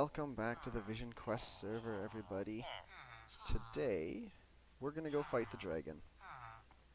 Welcome back to the Vision Quest server, everybody. Today, we're gonna go fight the dragon.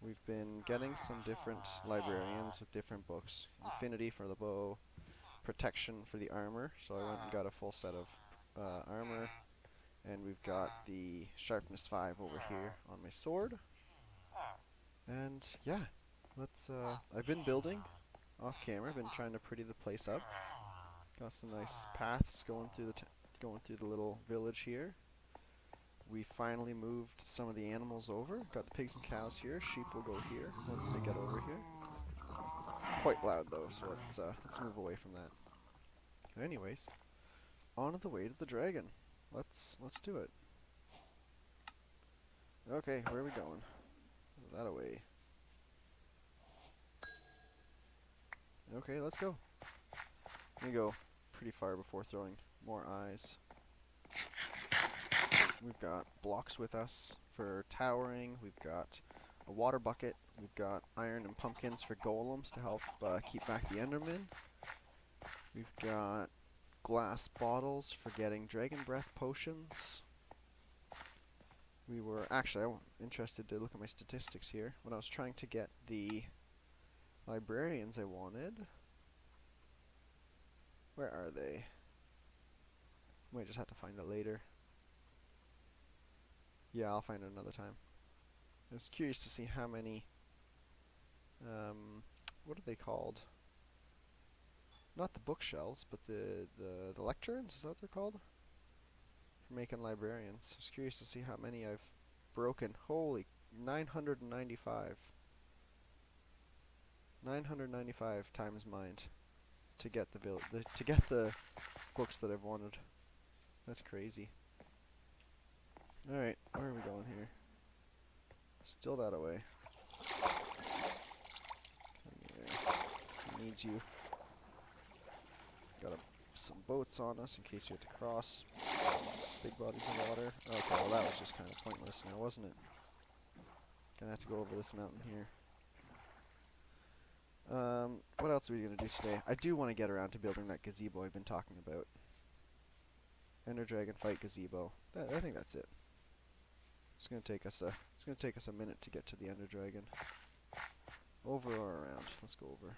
We've been getting some different librarians with different books. Infinity for the bow, protection for the armor, so I went and got a full set of armor. And we've got the Sharpness 5 over here on my sword. And yeah, let's, I've been building off camera, been trying to pretty the place up. Got some nice paths going through the little village here. We finally moved some of the animals over. Got the pigs and cows here. Sheep will go here once they get over here. Quite loud though, so let's move away from that. Anyways, on the way to the dragon. Let's do it. Okay, where are we going? That away. Okay, let's go. I'm gonna go pretty far before throwing more eyes. We've got blocks with us for towering, we've got a water bucket, we've got iron and pumpkins for golems to help keep back the Endermen. We've got glass bottles for getting dragon breath potions. We were actually, I'm interested to look at my statistics here. When I was trying to get the librarians I wanted, where are they? We might just have to find it later. Yeah, I'll find it another time. I was curious to see how many... what are they called? Not the bookshelves, but the lecterns, is that what they're called? For making librarians. I was curious to see how many I've broken. Holy, 995. 995 times mind. To get the books that I've wanted. That's crazy. Alright, where are we going here? Still that away. Come here. I need you. Got some boats on us in case we have to cross. Big bodies of water. Okay, well that was just kind of pointless now, wasn't it? Gonna have to go over this mountain here. What else are we going to do today? I do want to get around to building that gazebo I've been talking about. Ender Dragon fight gazebo. I think that's it. It's going to take us a minute to get to the Ender Dragon. Over or around. Let's go over.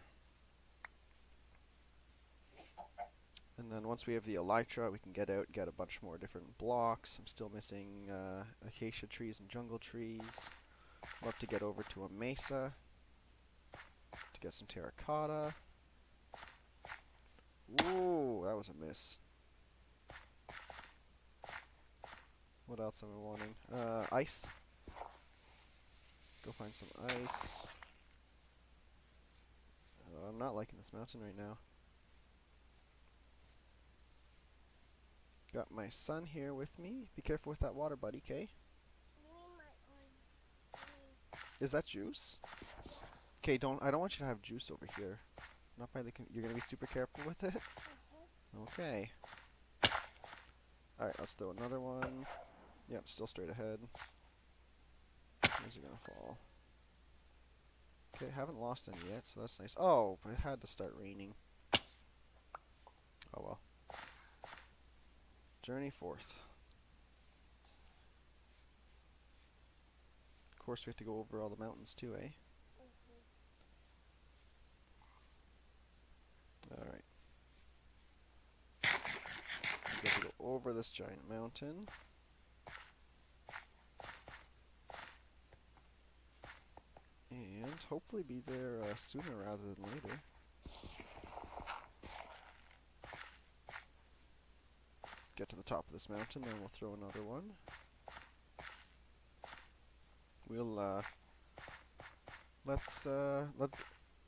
And then once we have the elytra, we can get out and get a bunch more different blocks. I'm still missing acacia trees and jungle trees. Love to get over to a mesa. To get some terracotta. Ooh, that was a miss. What else am I wanting? Ice. Go find some ice. I'm not liking this mountain right now. Got my son here with me. Be careful with that water, buddy, okay? Is that juice? Okay, I don't want you to have juice over here. Not by the you're gonna be super careful with it. Okay. All right, let's throw another one. Yep, still straight ahead. Where's it gonna fall? Okay, haven't lost any yet, so that's nice. Oh, but it had to start raining. Oh well. Journey forth. Of course, we have to go over all the mountains too, eh? Alright. We have to go over this giant mountain. And hopefully be there sooner rather than later. Get to the top of this mountain, then we'll throw another one. We'll,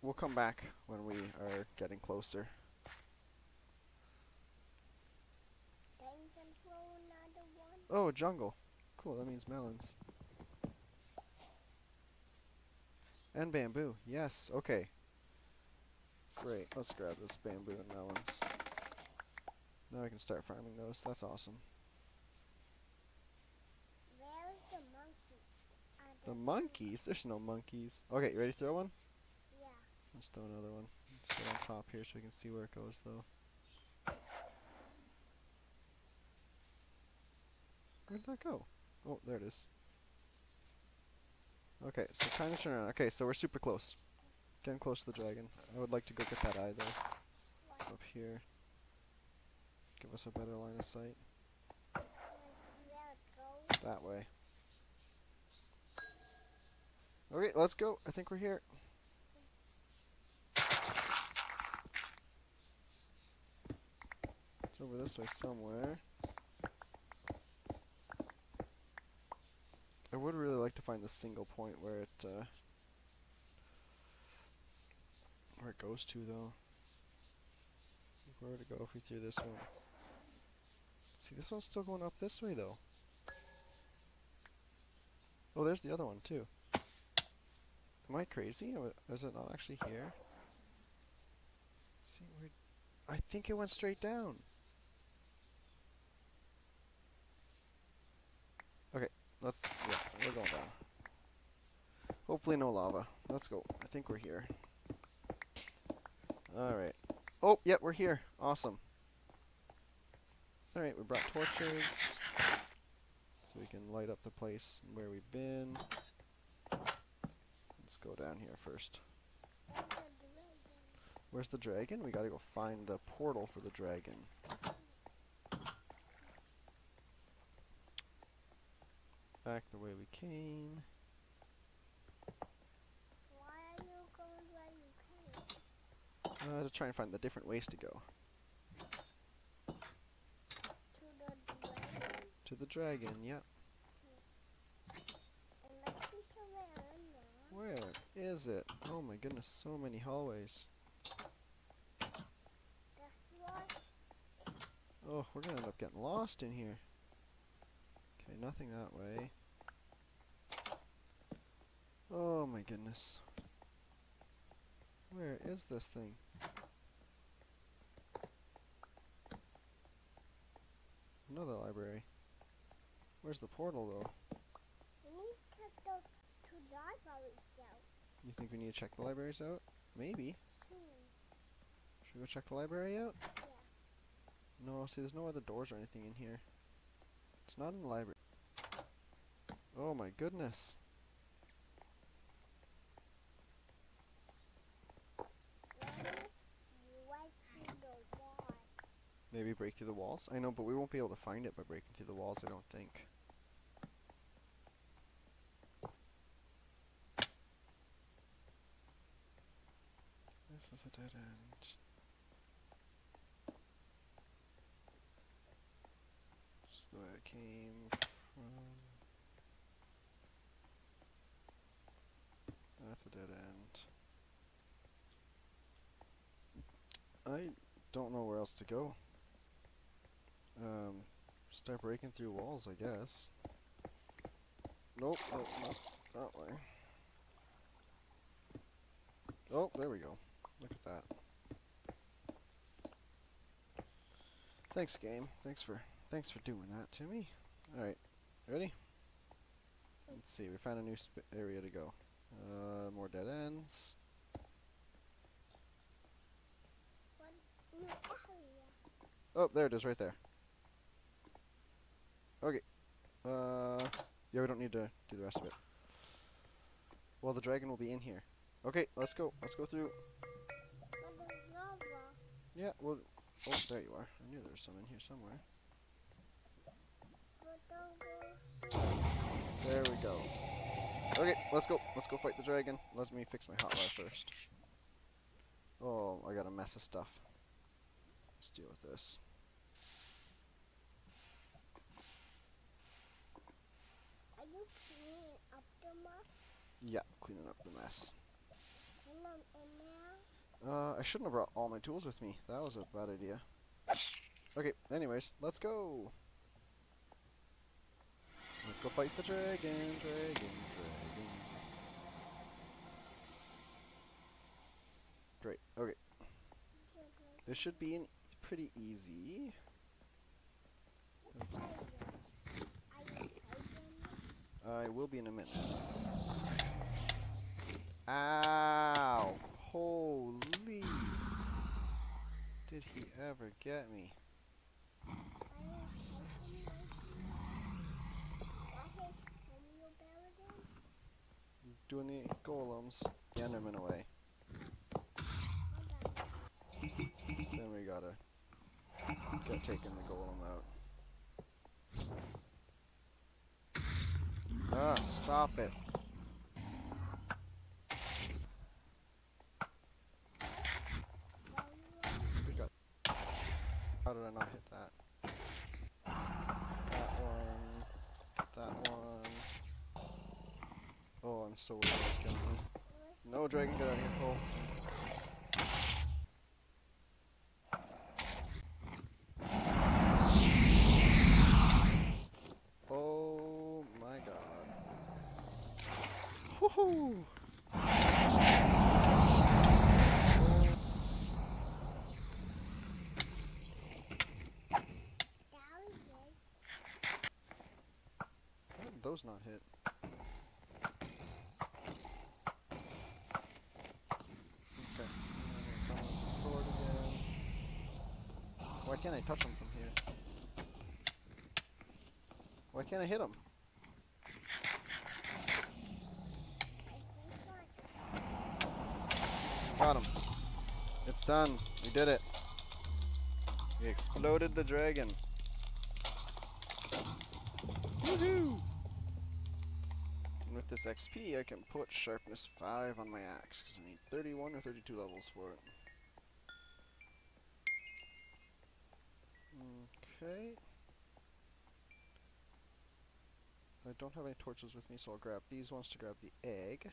we'll come back when we are getting closer. Oh, a jungle. Cool, that means melons. And bamboo. Yes, okay. Great, let's grab this bamboo and melons. Now I can start farming those. That's awesome. Where's the monkeys? The monkeys? There's no monkeys. Okay, you ready to throw one? Let's throw another one. Let's get on top here so we can see where it goes, though. Where did that go? Oh, there it is. Okay, so kind of turn around. Okay, so we're super close. Getting close to the dragon. I would like to go get that eye, though. Up here. Give us a better line of sight. That way. Okay, let's go. I think we're here. It's over this way somewhere. I would really like to find the single point where it goes to, though. Where would it go if we threw this one? See, this one's still going up this way, though. Oh, there's the other one, too. Am I crazy? Is it not actually here? See, where I think it went straight down. Okay, let's. Yeah, we're going down. Hopefully, no lava. Let's go. I think we're here. Alright. Oh, yeah, we're here. Awesome. Alright, we brought torches. So we can light up the place where we've been. Let's go down here first. Where's the dragon? We gotta go find the portal for the dragon. Back the way we came. Why are you going where you came? To try and find the different ways to go. To the dragon, yep. Where is it? Oh my goodness, so many hallways. Oh, we're gonna end up getting lost in here. Okay, nothing that way. Oh my goodness. Where is this thing? Another library. Where's the portal, though? We need to check the two libraries out. You think we need to check the libraries out? Maybe. Should we go check the library out? Yeah. No, see, there's no other doors or anything in here. It's not in the library. Oh my goodness. Maybe break through the walls? I know, but we won't be able to find it by breaking through the walls, I don't think. This is a dead end. This is the way I came from. That's a dead end. I don't know where else to go. Start breaking through walls, I guess. Nope, nope, nope, that way. Oh, there we go. Look at that. Thanks, game. Thanks for doing that to me. All right, ready? Let's see. We found a new area to go. More dead ends. Oh, there it is, right there. Okay. Yeah, we don't need to do the rest of it. Well, the dragon will be in here. Okay, let's go. Let's go through. Yeah, well... Oh, there you are. I knew there was some in here somewhere. There we go. Okay, let's go. Let's go fight the dragon. Let me fix my hotwire first. Oh, I got a mess of stuff. Let's deal with this. Cleaning up the mess? Yeah, cleaning up the mess. I shouldn't have brought all my tools with me. That was a bad idea. Okay, anyways, let's go. Let's go fight the dragon. Great, okay. This should be pretty easy. Okay. I will be in a minute. Ow! Holy! Did he ever get me? doing the golems, the Enderman away. Then we gotta get taking the golem out. Ah, stop it. How did I not hit that? That one. Oh, I'm so worried about this guy. No, dragon, get out of here, Cole. Oh my god. Woohoo! Those not hit. Okay. I'm gonna come with the sword again. Why can't I touch them from here? Why can't I hit them? Got him. It's done. We did it. We exploded the dragon. Woohoo! And with this XP, I can put Sharpness 5 on my axe, because I need 31 or 32 levels for it. Okay. I don't have any torches with me, so I'll grab these ones to grab the egg.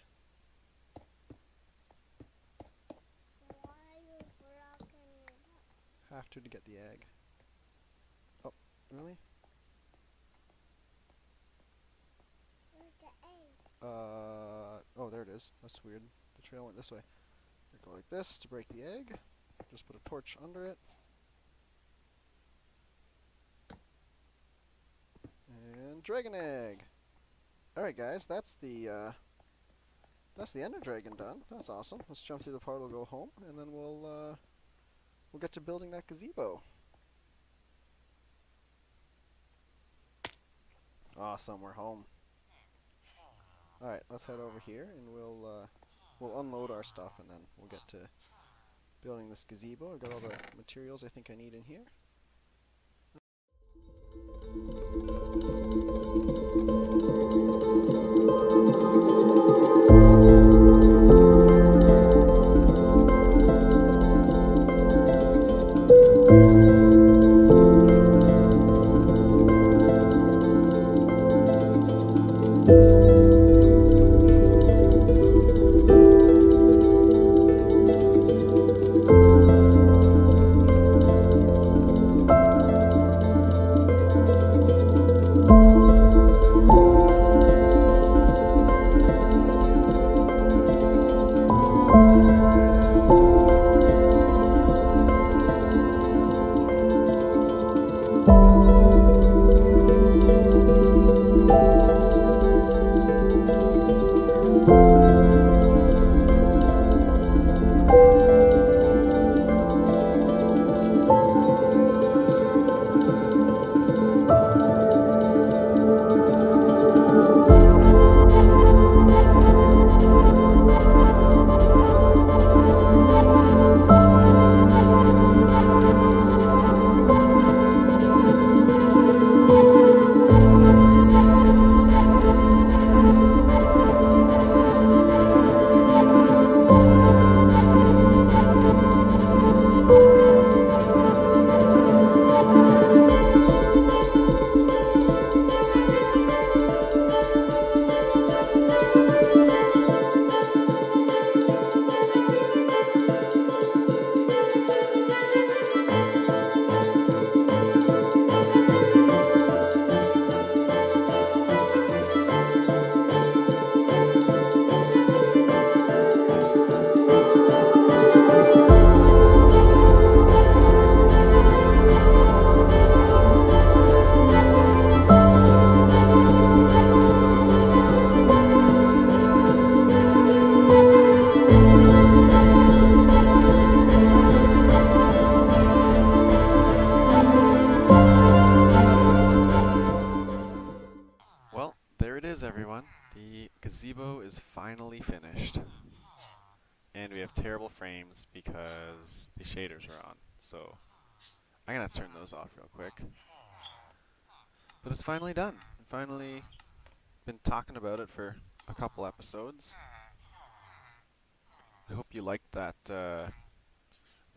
Have to get the egg. Oh, really? Oh, there it is. That's weird. The trail went this way. I go like this to break the egg. Just put a torch under it. And dragon egg. Alright guys, that's the Ender Dragon done. That's awesome. Let's jump through the portal, go home, and then we'll get to building that gazebo. Awesome, we're home. Alright, let's head over here and we'll unload our stuff and then we'll get to building this gazebo. I've got all the materials I think I need in here. is finally finished. And we have terrible frames because the shaders are on. So I'm gonna turn those off real quick. But it's finally done. Finally been talking about it for a couple episodes. I hope you liked that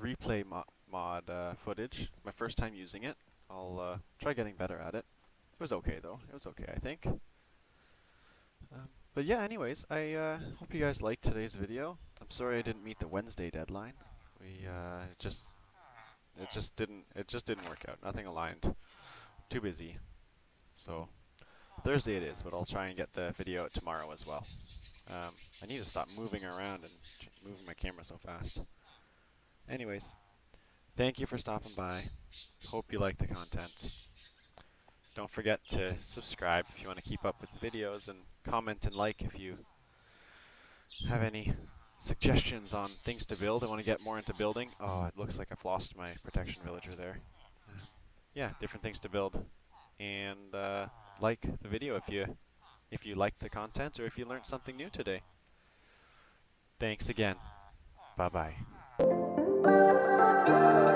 replay mod footage. It's my first time using it. I'll try getting better at it. It was okay though. It was okay, I think. But yeah, anyways, I hope you guys liked today's video. I'm sorry I didn't meet the Wednesday deadline. We it just didn't work out. Nothing aligned. Too busy. So Thursday it is, but I'll try and get the video out tomorrow as well. I need to stop moving around and moving my camera so fast. Anyways, thank you for stopping by. Hope you like the content. Don't forget to subscribe if you want to keep up with the videos, and comment and like if you have any suggestions on things to build. I want to get more into building. Oh, it looks like I've lost my protection villager there. Yeah, different things to build. And like the video if you liked the content or if you learned something new today. Thanks again. Bye-bye.